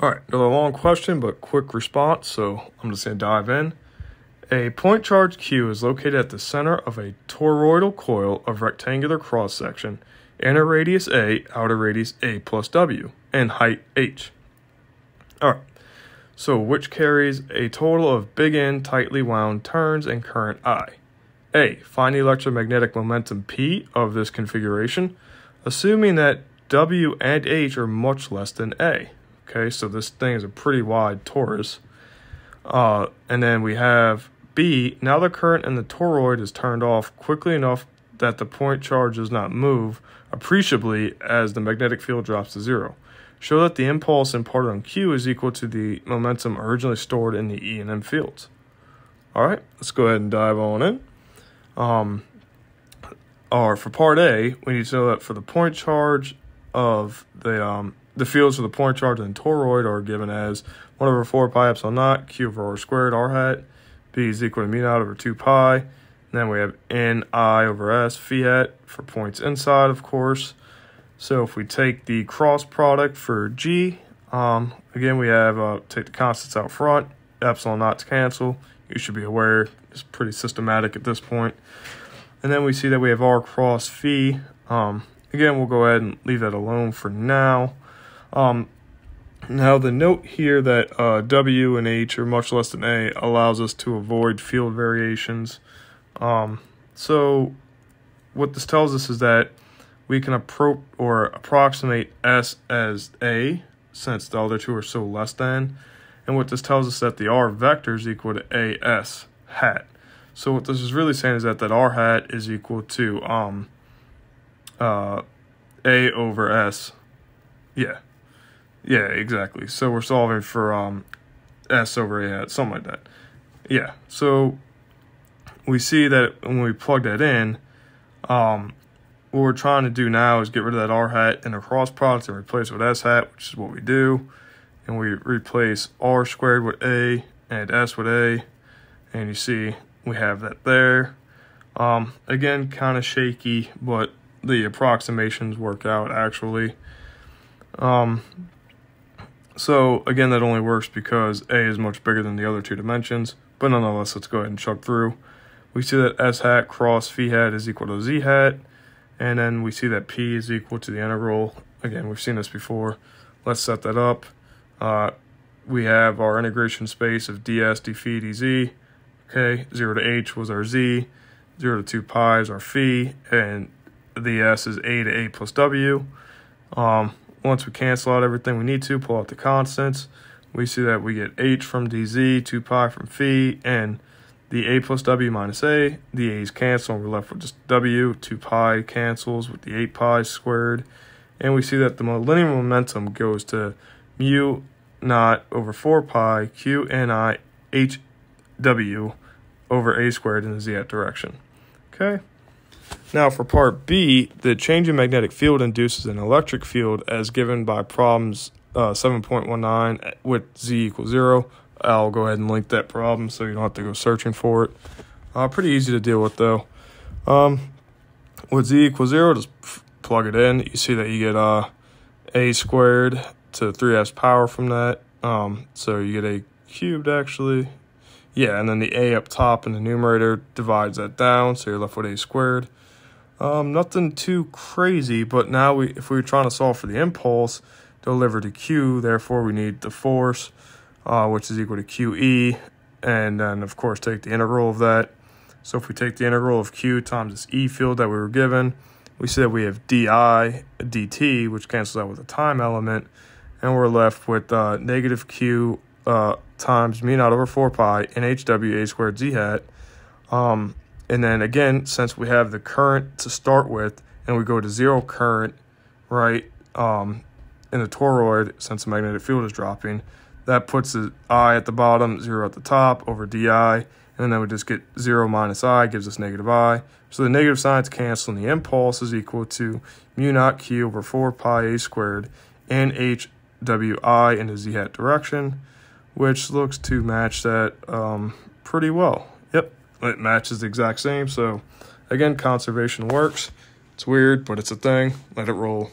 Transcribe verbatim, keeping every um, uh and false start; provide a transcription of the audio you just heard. All right, another long question, but quick response, so I'm just going to dive in. A point charge Q is located at the center of a toroidal coil of rectangular cross-section, inner radius A, outer radius A plus W, and height H. All right, so which carries a total of big N tightly wound turns and current I? A, find the electromagnetic momentum P of this configuration, assuming that W and H are much less than A. Okay, so this thing is a pretty wide torus. Uh, and then we have B, now the current in the toroid is turned off quickly enough that the point charge does not move appreciably as the magnetic field drops to zero. Show that the impulse imparted on Q is equal to the momentum originally stored in the E and M fields. All right, let's go ahead and dive on in. Um, or for part A, we need to know that for the point charge of the... Um, The fields for the point charge and toroid are given as one over four pi epsilon naught, Q over R squared, R hat, B is equal to mu naught over two pi. And then we have N I over S, phi hat for points inside, of course. So if we take the cross product for G, um, again, we have, uh, take the constants out front, epsilon naughts cancel. You should be aware, it's pretty systematic at this point. And then we see that we have R cross phi. Um, again, we'll go ahead and leave that alone for now. Um, now the note here that uh, W and H are much less than A allows us to avoid field variations. Um, so what this tells us is that we can appro or approximate S as A since the other two are so less than. And what this tells us is that the R vector is equal to A S hat. So what this is really saying is that that R hat is equal to um, uh, A over S. Yeah. Yeah, exactly. So we're solving for um, S over A hat, something like that. Yeah, so we see that when we plug that in, um, what we're trying to do now is get rid of that R hat in the cross product and replace it with S hat, which is what we do. And we replace R squared with A and S with A. And you see we have that there. Um, again, kind of shaky, but the approximations work out actually. Um, So, again, that only works because A is much bigger than the other two dimensions. But nonetheless, let's go ahead and chuck through. We see that S hat cross phi hat is equal to Z hat. And then we see that P is equal to the integral. Again, we've seen this before. Let's set that up. Uh, we have our integration space of ds, d phi, dz. Okay, zero to H was our Z. zero to two pi is our phi. And the S is A to A plus W. Um... Once we cancel out everything we need to, pull out the constants, we see that we get H from dz, two pi from phi, and the A plus W minus A. The A's cancel, and we're left with just W. two pi cancels with the eight pi squared. And we see that the linear momentum goes to mu naught over four pi Q N I H W over A squared in the Z hat direction. Okay. Now for part B, the change in magnetic field induces an electric field as given by problems uh, seven point one nine with Z equals zero. I'll go ahead and link that problem so you don't have to go searching for it. Uh, pretty easy to deal with though. Um, with Z equals zero, just plug it in. You see that you get uh, A squared to three F's power from that. Um, so you get A cubed actually. Yeah, and then the A up top in the numerator divides that down, so you're left with A squared. Um, nothing too crazy, but now we, if we were trying to solve for the impulse delivered to Q, therefore we need the force, uh, which is equal to Q E, and then, of course, take the integral of that. So if we take the integral of Q times this E field that we were given, we see that we have D I D T, which cancels out with the time element, and we're left with uh, negative Q uh, times mu naught over four pi N H W A squared Z hat. Um, and then again, since we have the current to start with and we go to zero current, right, um, in the toroid, since the magnetic field is dropping, that puts the I at the bottom, zero at the top over D I. And then we just get zero minus I gives us negative I. So the negative signs cancel and the impulse is equal to mu naught Q over four pi A squared N H W I in the Z hat direction, which looks to match that um, pretty well. Yep, it matches the exact same. So again, conservation works. It's weird, but it's a thing. Let it roll.